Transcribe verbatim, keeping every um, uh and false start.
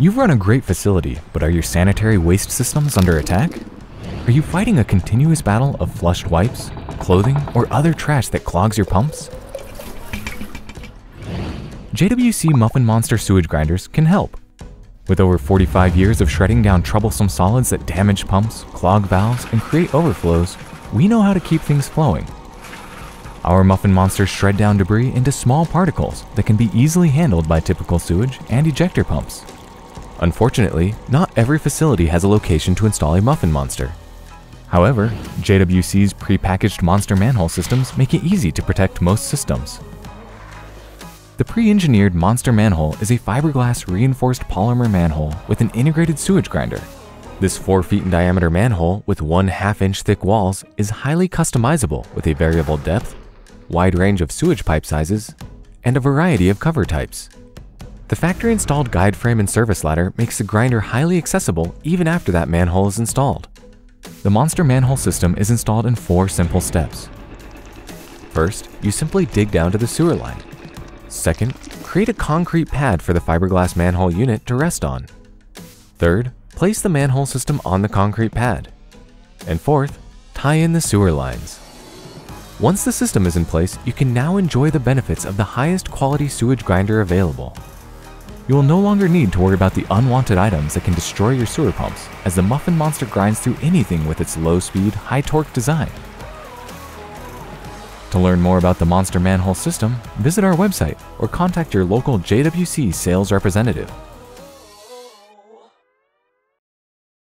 You run a great facility, but are your sanitary waste systems under attack? Are you fighting a continuous battle of flushed wipes, clothing, or other trash that clogs your pumps? J W C Muffin Monster sewage grinders can help. With over forty-five years of shredding down troublesome solids that damage pumps, clog valves, and create overflows, we know how to keep things flowing. Our Muffin Monsters shred down debris into small particles that can be easily handled by typical sewage and ejector pumps. Unfortunately, not every facility has a location to install a Muffin Monster. However, J W C's prepackaged Monster Manhole systems make it easy to protect most systems. The pre-engineered Monster Manhole is a fiberglass reinforced polymer manhole with an integrated sewage grinder. This four feet in diameter manhole with one half inch thick walls is highly customizable with a variable depth, wide range of sewage pipe sizes, and a variety of cover types. The factory-installed guide frame and service ladder makes the grinder highly accessible even after that manhole is installed. The Monster Manhole system is installed in four simple steps. First, you simply dig down to the sewer line. Second, create a concrete pad for the fiberglass manhole unit to rest on. Third, place the manhole system on the concrete pad. And fourth, tie in the sewer lines. Once the system is in place, you can now enjoy the benefits of the highest quality sewage grinder available. You will no longer need to worry about the unwanted items that can destroy your sewer pumps, as the Muffin Monster grinds through anything with its low-speed, high-torque design. To learn more about the Monster Manhole system, visit our website or contact your local J W C sales representative.